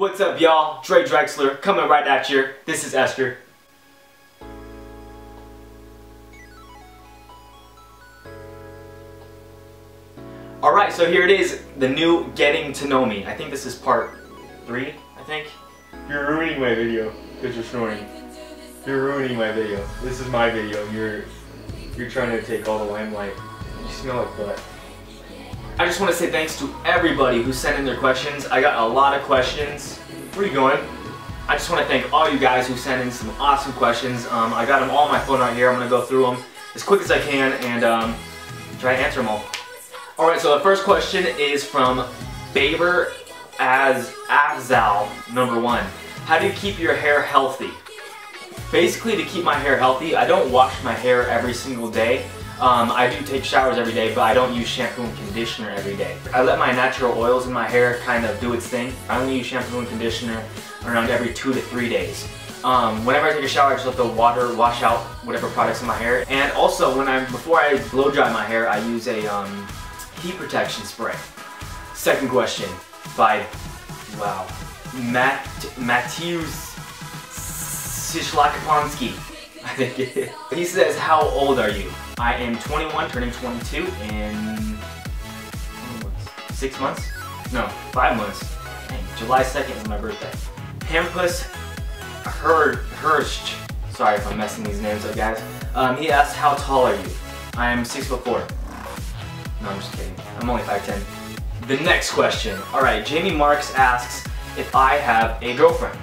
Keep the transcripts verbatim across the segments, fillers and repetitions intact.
What's up, y'all? Dre Drexler coming right at you. This is Esther. Alright, so here it is, the new Getting to Know Me. I think this is part three, I think. You're ruining my video because you're snoring. You're ruining my video. This is my video. You're you're trying to take all the limelight. You smell like butt. I just want to say thanks to everybody who sent in their questions. I got a lot of questions. Where are you going? I just want to thank all you guys who sent in some awesome questions. Um, I got them all on my phone right here. I'm going to go through them as quick as I can and um, try to answer them all. Alright, so the first question is from Baber as Afzal, number one. How do you keep your hair healthy? Basically, to keep my hair healthy, I don't wash my hair every single day. Um, I do take showers every day, but I don't use shampoo and conditioner every day. I let my natural oils in my hair kind of do its thing. I only use shampoo and conditioner around every two to three days. Um, whenever I take a shower, I just let the water wash out whatever product's in my hair. And also, when I before I blow dry my hair, I use a um, heat protection spray. Second question by wow Matt Matthews Szlakapanski, I think it is. He says, "How old are you?" I am twenty-one, turning twenty-two in six months? No, five months. Dang, July second is my birthday. Hampus Hirsch. Sorry if I'm messing these names up, guys. Um, he asked, "How tall are you?" I am six foot four. No, I'm just kidding. I'm only five ten. The next question. All right, Jamie Marks asks if I have a girlfriend.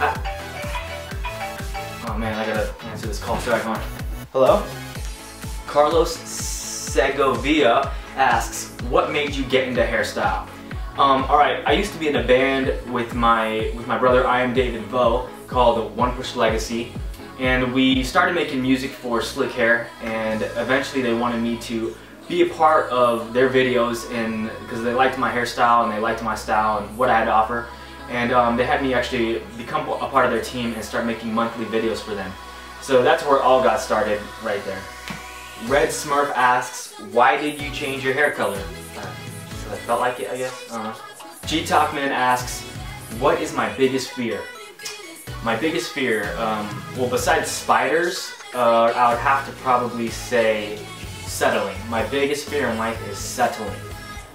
I... Oh man, I gotta answer this call. Sorry, come on. Hello. Carlos Segovia asks, what made you get into hairstyle? Um, Alright, I used to be in a band with my with my brother, I am David Vo, called One Push Legacy. And we started making music for slick hair, and eventually they wanted me to be a part of their videos and because they liked my hairstyle and they liked my style and what I had to offer. And um, they had me actually become a part of their team and start making monthly videos for them. So that's where it all got started right there. Red Smurf asks, why did you change your hair color? Uh, I felt like it, I guess. Uh, G Talkman asks, what is my biggest fear? My biggest fear, um, well, besides spiders, uh, I would have to probably say settling. My biggest fear in life is settling.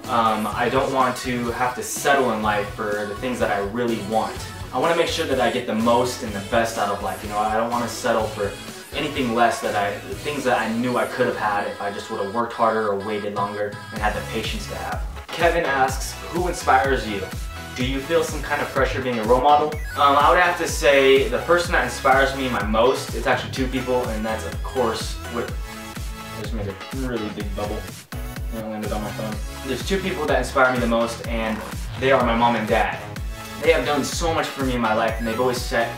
Um, I don't want to have to settle in life for the things that I really want. I want to make sure that I get the most and the best out of life. You know, I don't want to settle for anything less that I, things that I knew I could have had if I just would have worked harder or waited longer and had the patience to have. Kevin asks, who inspires you? Do you feel some kind of pressure being a role model? Um, I would have to say the person that inspires me my most, it's actually two people, and that's of course, what, I just made a really big bubble when I landed on my phone. There's two people that inspire me the most, and they are my mom and dad. They have done so much for me in my life, and they've always set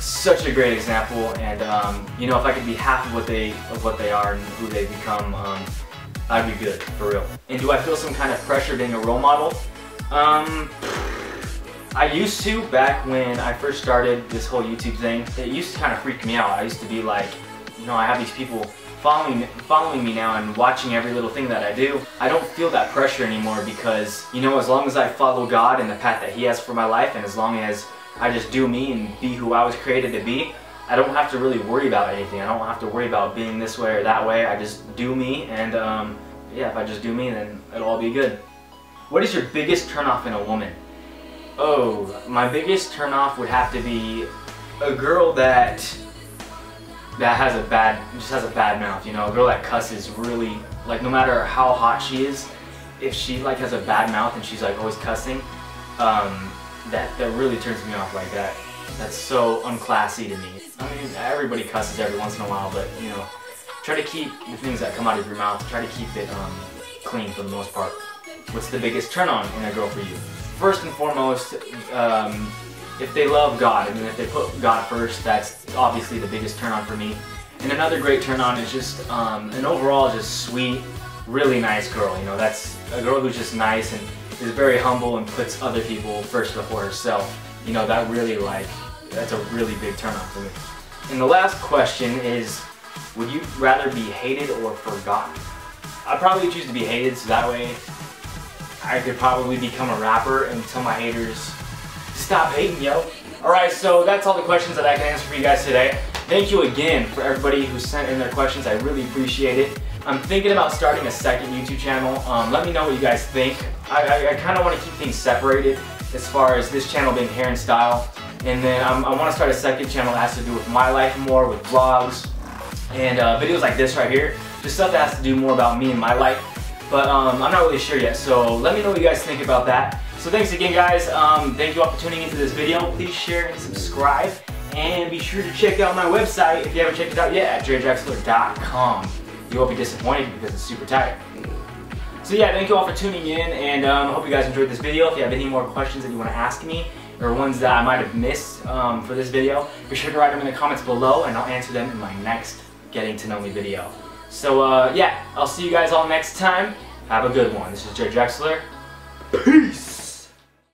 such a great example, and um, you know, if I could be half of what they of what they are and who they become, um, I'd be good for real. And do I feel some kind of pressure being a role model? Um, I used to back when I first started this whole YouTube thing. It used to kind of freak me out. I used to be like, you know, I have these people following following me now and watching every little thing that I do. I don't feel that pressure anymore because you know, as long as I follow God and the path that He has for my life, and as long as I just do me and be who I was created to be, I don't have to really worry about anything. I don't have to worry about being this way or that way. I just do me, and um, yeah, if I just do me, then it'll all be good. What is your biggest turnoff in a woman? Oh, my biggest turnoff would have to be a girl that that has a bad, just has a bad mouth. You know, a girl that cusses really, like no matter how hot she is, if she like has a bad mouth and she's like always cussing. Um, That, that really turns me off like that. That's so unclassy to me. I mean, everybody cusses every once in a while, but you know, try to keep the things that come out of your mouth, try to keep it um, clean for the most part. What's the biggest turn on in a girl for you? First and foremost, um, if they love God, I mean, if they put God first, that's obviously the biggest turn on for me. And another great turn on is just um, an overall just sweet, really nice girl. You know, that's a girl who's just nice and is very humble and puts other people first before herself. You know, that really like, that's a really big turn on for me. And the last question is, would you rather be hated or forgotten? I'd probably choose to be hated, so that way I could probably become a rapper and tell my haters Stop hating, yo. Alright, so that's all the questions that I can answer for you guys today. Thank you again for everybody who sent in their questions. I really appreciate it. I'm thinking about starting a second YouTube channel. Um, let me know what you guys think. I, I, I kind of want to keep things separated as far as this channel being hair and style. And then I'm, I want to start a second channel that has to do with my life more, with vlogs and uh, videos like this right here. Just stuff that has to do more about me and my life. But um, I'm not really sure yet, so let me know what you guys think about that. So thanks again, guys. Um, thank you all for tuning into this video. Please share and subscribe. And be sure to check out my website if you haven't checked it out yet at Dre Drexler dot com. You won't be disappointed because it's super tight. So yeah, thank you all for tuning in, and I um, hope you guys enjoyed this video. If you have any more questions that you want to ask me, or ones that I might have missed um, for this video, be sure to write them in the comments below, and I'll answer them in my next Getting to Know Me video. So uh, yeah, I'll see you guys all next time. Have a good one. This is Dre Drexler. Peace!